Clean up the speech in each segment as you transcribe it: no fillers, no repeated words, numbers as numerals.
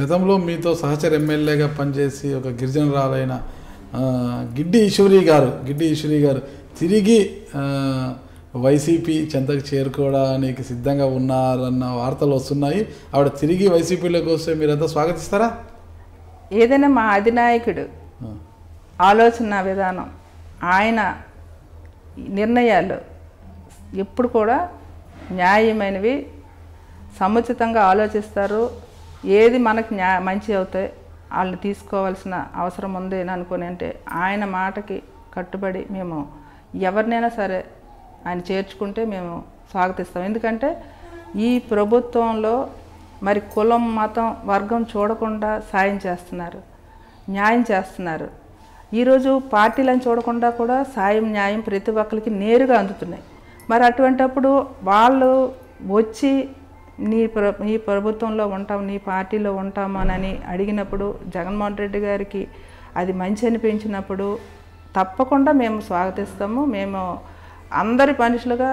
గతంలో మీతో సహచర ఎమ్మెల్యేగా పనిచేసి ఒక గిరిజనరాలైన గిడ్డి ఈశ్వరి గారు తిరిగి వైసీపీ చెంతకు చేరుకోవడానికి సిద్ధంగా ఉన్నారన్న వార్తలు వస్తున్నాయి. ఆవిడ తిరిగి వైసీపీలోకి వస్తే మీరంతా స్వాగతిస్తారా? ఏదైనా మా అధినాయకుడు ఆలోచన విధానం, ఆయన నిర్ణయాలు ఎప్పుడు కూడా న్యాయమైనవి, సముచితంగా ఆలోచిస్తారు. ఏది మనకు మంచి అవుతాయి వాళ్ళు తీసుకోవాల్సిన అవసరం ఉంది అని అనుకుని, అంటే ఆయన మాటకి కట్టుబడి మేము ఎవరినైనా సరే ఆయన చేర్చుకుంటే మేము స్వాగతిస్తాం. ఎందుకంటే ఈ ప్రభుత్వంలో మరి కులం, మతం, వర్గం చూడకుండా సాయం చేస్తున్నారు, న్యాయం చేస్తున్నారు. ఈరోజు పార్టీలను చూడకుండా కూడా సాయం, న్యాయం ప్రతి ఒక్కరికి నేరుగా అందుతున్నాయి. మరి అటువంటిప్పుడు వాళ్ళు వచ్చి నీ ప్రభుత్వంలో ఉంటాం, నీ పార్టీలో ఉంటామనని అడిగినప్పుడు, జగన్మోహన్ రెడ్డి గారికి అది మంచి అనిపించినప్పుడు తప్పకుండా మేము స్వాగతిస్తాము. మేము అందరి మనుషులుగా,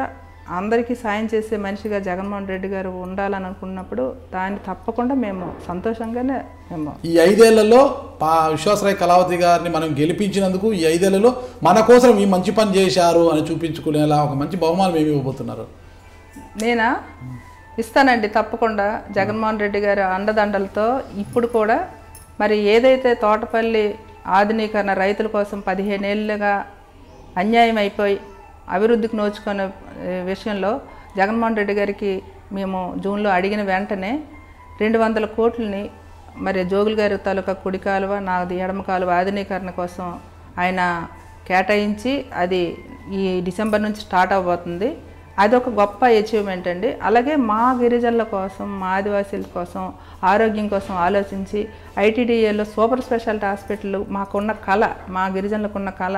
అందరికీ సాయం చేసే మనిషిగా జగన్మోహన్ రెడ్డి గారు ఉండాలని అనుకున్నప్పుడు దాన్ని తప్పకుండా మేము సంతోషంగానే. మేము ఈ 5 ఏళ్లలో విశ్వాసరాయ్ కళావతి గారిని మనం గెలిపించినందుకు, ఈ 5 ఏళ్లలో మన కోసం ఈ మంచి పని చేశారు అని చూపించుకునేలా ఒక మంచి బహుమానం ఏమి ఇవ్వబోతున్నారు? నేనా ఇస్తానండి తప్పకుండా. జగన్మోహన్ రెడ్డి గారి అండదండలతో ఇప్పుడు కూడా మరి ఏదైతే తోటపల్లి ఆధునీకరణ రైతుల కోసం 15 ఏళ్ళుగా అన్యాయం అయిపోయి అభివృద్ధికి నోచుకున్న విషయంలో జగన్మోహన్ రెడ్డి గారికి మేము జూన్లో అడిగిన వెంటనే 200 కోట్లని మరి జోగులు గారి తాలూకా కుడి కాలువ, నాది ఎడమ కాలువ ఆధునీకరణ కోసం ఆయన కేటాయించి అది ఈ డిసెంబర్ నుంచి స్టార్ట్ అవ్వబోతుంది. అదొక గొప్ప అచీవ్మెంట్ అండి. అలాగే మా గిరిజనుల కోసం, మా ఆదివాసీల కోసం, ఆరోగ్యం కోసం ఆలోచించి ఐటీడీఏలో సూపర్ స్పెషాలిటీ హాస్పిటల్, మాకున్న కళ, మా గిరిజనులకున్న కళ,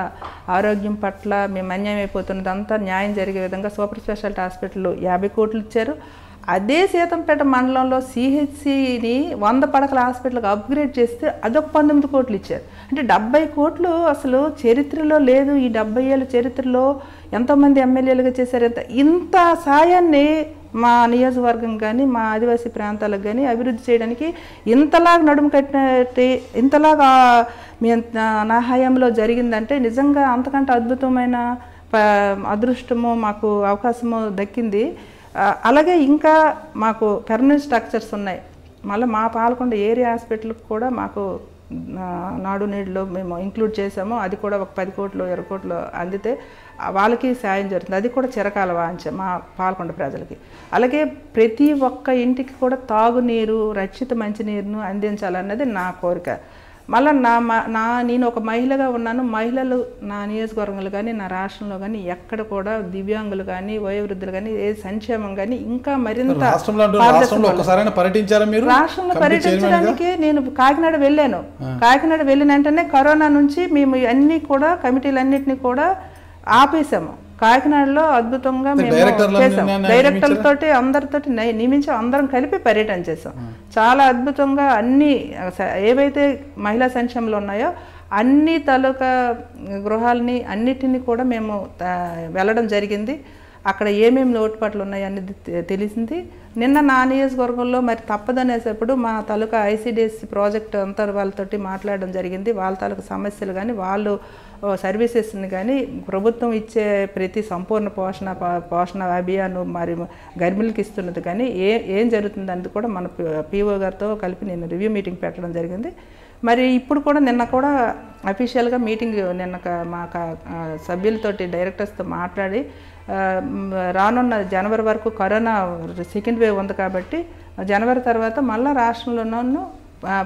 ఆరోగ్యం పట్ల మేము అన్యాయం అయిపోతున్నదంతా న్యాయం జరిగే విధంగా సూపర్ స్పెషాలిటీ హాస్పిటల్ 50 కోట్లు ఇచ్చారు. అదే సీతంపేట మండలంలో సిహెచ్సిని 100 పడకల హాస్పిటల్కి అప్గ్రేడ్ చేస్తే అదొక 19 కోట్లు ఇచ్చారు. అంటే 70 కోట్లు అసలు చరిత్రలో లేదు. ఈ 70 ఏళ్ళ చరిత్రలో ఎంతోమంది ఎమ్మెల్యేలుగా చేశారు. ఇంత సాయాన్ని మా నియోజకవర్గం కానీ, మా ఆదివాసీ ప్రాంతాలకు కానీ అభివృద్ధి చేయడానికి ఇంతలాగా నడుము కట్టినట్టు, ఇంతలాగా నా హయాంలో జరిగిందంటే నిజంగా అంతకంటే అద్భుతమైన అదృష్టము మాకు అవకాశము దక్కింది. అలాగే ఇంకా మాకు పెర్మనెంట్ స్ట్రక్చర్స్ ఉన్నాయి. మళ్ళీ మా పాలకొండ ఏరియా హాస్పిటల్కి కూడా మాకు నాడు నేడులో మేము ఇంక్లూడ్ చేసాము. అది కూడా ఒక 10 కోట్లు 20 కోట్లు అందితే వాళ్ళకి సాయం జరుగుతుంది. అది కూడా చిరకాల వాంచ మా పాలకొండ ప్రజలకి. అలాగే ప్రతి ఒక్క ఇంటికి కూడా తాగునీరు, రక్షిత మంచినీరును అందించాలన్నది నా కోరిక. మళ్ళీ నేను ఒక మహిళగా ఉన్నాను. మహిళలు నా నియోజకవర్గంలో కానీ, నా రాష్ట్రంలో కానీ ఎక్కడ కూడా దివ్యాంగులు కానీ, వయోవృద్ధులు కానీ ఏ సంక్షేమం కానీ ఇంకా మరింత రాష్ట్రంలో పర్యటించడానికి నేను కాకినాడ వెళ్ళాను. కాకినాడ వెళ్ళిన వెంటనే కరోనా నుంచి మేము అన్ని కూడా కమిటీలన్నింటినీ కూడా ఆపేసాము. కాకినాడలో అద్భుతంగా మేము చేసాం. డైరెక్టర్లతోటి అందరితోటి నియమించి అందరం కలిపి పర్యటన చేసాం. చాలా అద్భుతంగా అన్ని ఏవైతే మహిళా సంక్షేమాలు ఉన్నాయో అన్ని తాలూకా గృహాలని అన్నిటినీ కూడా మేము వెళ్ళడం జరిగింది. అక్కడ ఏమేమి లోటుపాట్లు ఉన్నాయో అనేది తెలిసింది. నిన్న నా నియోజకవర్గంలో మరి తప్పదనేసేప్పుడు మా తాలూకా ఐసీడీఎస్ ప్రాజెక్ట్ అంతా వాళ్ళతోటి మాట్లాడడం జరిగింది. వాళ్ళ తాలూకా సమస్యలు కానీ, వాళ్ళు సర్వీసెస్ని కానీ, ప్రభుత్వం ఇచ్చే ప్రతి సంపూర్ణ పోషణ అభియాన్ మరి గర్భిణులకు ఇస్తున్నది కానీ ఏం జరుగుతుంది అనేది కూడా మన పీఓ గారితో కలిపి నేను రివ్యూ మీటింగ్ పెట్టడం జరిగింది. మరి ఇప్పుడు కూడా నిన్న కూడా అఫీషియల్గా మీటింగ్ నిన్న మా సభ్యులతోటి డైరెక్టర్స్తో మాట్లాడి రానున్న జనవరి వరకు కరోనా సెకండ్ వేవ్ ఉంది కాబట్టి జనవరి తర్వాత మళ్ళీ రాష్ట్రంలోనూ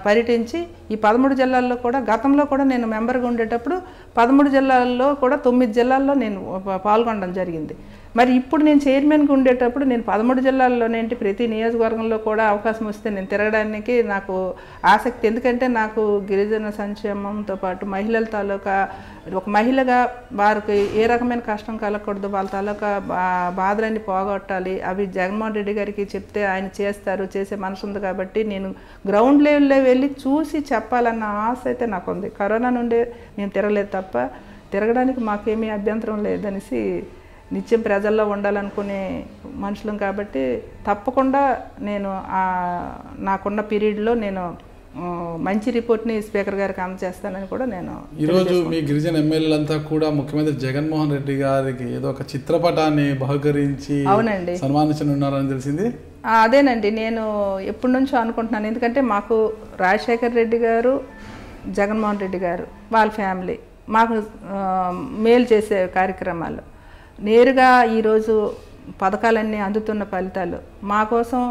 పర్యటించి ఈ 13 జిల్లాల్లో కూడా, గతంలో కూడా నేను మెంబర్గా ఉండేటప్పుడు 13 జిల్లాల్లో కూడా 9 జిల్లాల్లో నేను పాల్గొనడం జరిగింది. మరి ఇప్పుడు నేను చైర్మన్గా ఉండేటప్పుడు నేను 13 జిల్లాల్లోనేంటి ప్రతి నియోజకవర్గంలో కూడా అవకాశం వస్తే నేను తిరగడానికి నాకు ఆసక్తి. ఎందుకంటే నాకు గిరిజన సంక్షేమంతో పాటు మహిళల తాలూకా, ఒక మహిళగా వారికి ఏ రకమైన కష్టం కలగకూడదు, వాళ్ళ తాలూకా బాధలన్నీ పోగొట్టాలి, అవి జగన్మోహన్ రెడ్డి గారికి చెప్తే ఆయన చేస్తారు, చేసే మనసు ఉంది కాబట్టి నేను గ్రౌండ్ లెవెల్లో వెళ్ళి చూసి చెప్పాలన్న ఆశ అయితే నాకు ఉంది. కరోనా నుండే మేము తిరగలేదు తప్ప తిరగడానికి మాకేమీ అభ్యంతరం లేదనేసి నిత్యం ప్రజల్లో ఉండాలనుకునే మనుషులం కాబట్టి తప్పకుండా నేను నాకున్న పీరియడ్లో నేను మంచి రిపోర్ట్ని స్పీకర్ గారికి అందజేస్తానని కూడా నేను ఈరోజు మీ గిరిజన ఎమ్మెల్యేలంతా కూడా ముఖ్యమంత్రి జగన్మోహన్ రెడ్డి గారికి ఏదో ఒక చిత్రపటాన్ని బహుకరించి అవునండి సన్మానించనున్నారని తెలిసింది. అదేనండి నేను ఎప్పటి నుంచో అనుకుంటున్నాను. ఎందుకంటే మాకు రాయశేఖర్ రెడ్డి గారు జగన్మోహన్ రెడ్డి గారు వాళ్ళ ఫ్యామిలీ మాకు మేలు చేసే కార్యక్రమాలు నేరుగా ఈరోజు పథకాలన్నీ అందుతున్న ఫలితాలు మా కోసం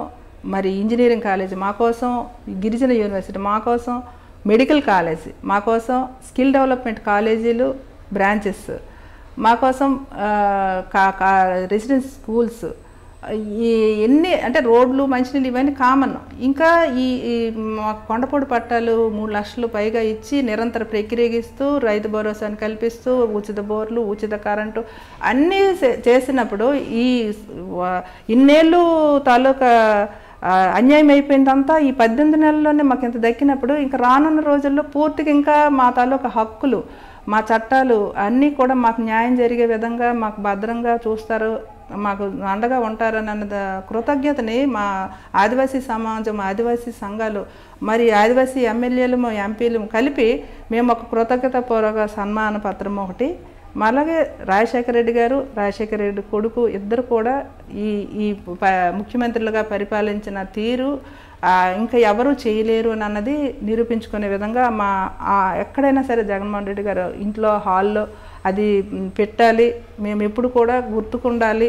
మరి ఇంజనీరింగ్ కాలేజీ మా కోసం గిరిజన యూనివర్సిటీ మా కోసం మెడికల్ కాలేజీ మా కోసం స్కిల్ డెవలప్మెంట్ కాలేజీలు బ్రాంచెస్ మా కోసం రెసిడెన్స్ స్కూల్స్ ఎన్ని అంటే రోడ్లు మంచినీళ్ళు ఇవన్నీ కామన్. ఇంకా ఈ కొండపోడు పట్టాలు 3 లక్షలు పైగా ఇచ్చి నిరంతర ప్రక్రియగిస్తూ రైతు భరోసాను కల్పిస్తూ ఉచిత బోర్లు ఉచిత కరెంటు అన్నీ చేసినప్పుడు ఈ ఇన్నేళ్ళు తాలూకా అన్యాయం అయిపోయిందంతా ఈ 18 నెలల్లోనే మాకు ఇంత దక్కినప్పుడు ఇంకా రానున్న రోజుల్లో పూర్తిగా ఇంకా మా తాలూకా హక్కులు మా చట్టాలు అన్నీ కూడా మాకు న్యాయం జరిగే విధంగా మాకు భద్రంగా చూస్తారు మాకు అండగా ఉంటారన్న కృతజ్ఞతని మా ఆదివాసీ సమాజం ఆదివాసీ సంఘాలు మరి ఆదివాసీ ఎమ్మెల్యేలు ఎంపీలు కలిపి మేము ఒక కృతజ్ఞతాపూర్వక సన్మాన పత్రం ఒకటి అలాగే రాజశేఖర రెడ్డి గారు రాజశేఖర రెడ్డి కొడుకు ఇద్దరు కూడా ఈ ఈ ముఖ్యమంత్రులుగా పరిపాలించిన తీరు ఇంకా ఎవరు చేయలేరు అన్నది నిరూపించుకునే విధంగా మా ఎక్కడైనా సరే జగన్మోహన్ రెడ్డి గారు ఇంట్లో హాల్లో అది పెట్టాలి మేము ఎప్పుడు కూడా గుర్తుకుండాలి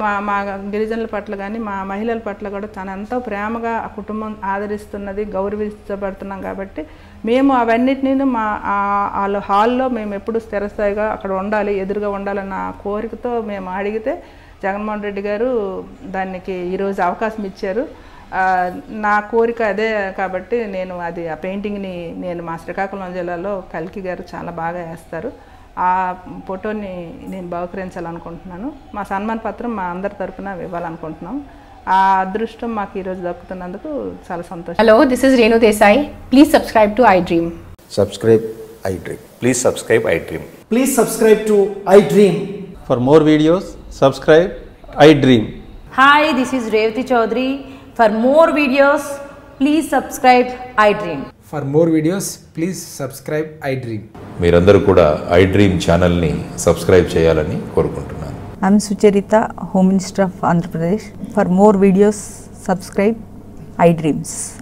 మా మా గిరిజనుల పట్ల కానీ మా మహిళల పట్ల కూడా తను ఎంతో ప్రేమగా ఆ కుటుంబం ఆదరిస్తున్నది గౌరవించబడుతున్నాం కాబట్టి మేము అవన్నిటినీ మా వాళ్ళ హాల్లో మేము ఎప్పుడు స్థిరస్థాయిగా అక్కడ ఉండాలి ఎదురుగా ఉండాలన్న కోరికతో మేము అడిగితే జగన్మోహన్ రెడ్డి గారు దానికి ఈరోజు అవకాశం ఇచ్చారు. నా కోరిక అదే కాబట్టి నేను అది ఆ పెయింటింగ్ని నేను మా శ్రీకాకుళం జిల్లాలో కల్కి గారు చాలా బాగా వేస్తారు ఆ ఫోటోని నేను బహుకరించాలనుకుంటున్నాను. మా సన్మాన పత్రం మా అందరి తరఫున ఇవ్వాలనుకుంటున్నాం. ఆ అదృష్టం మాకు ఈరోజు దక్కుతున్నందుకు చాలా సంతోషం. Hello this is Renu Desai. Please subscribe to iDream. Subscribe iDream. Please subscribe iDream. Please subscribe to iDream. For more videos subscribe iDream. Hi this is Revathi Chowdary. For more videos, please subscribe iDream. For more videos, please subscribe iDream. మీరందరూ కూడా iDream channel ని subscribe చేయాలని కోరుకుంటున్నాను. I'm Sucharita, Home Minister of Andhra Pradesh. For more videos, subscribe iDreams.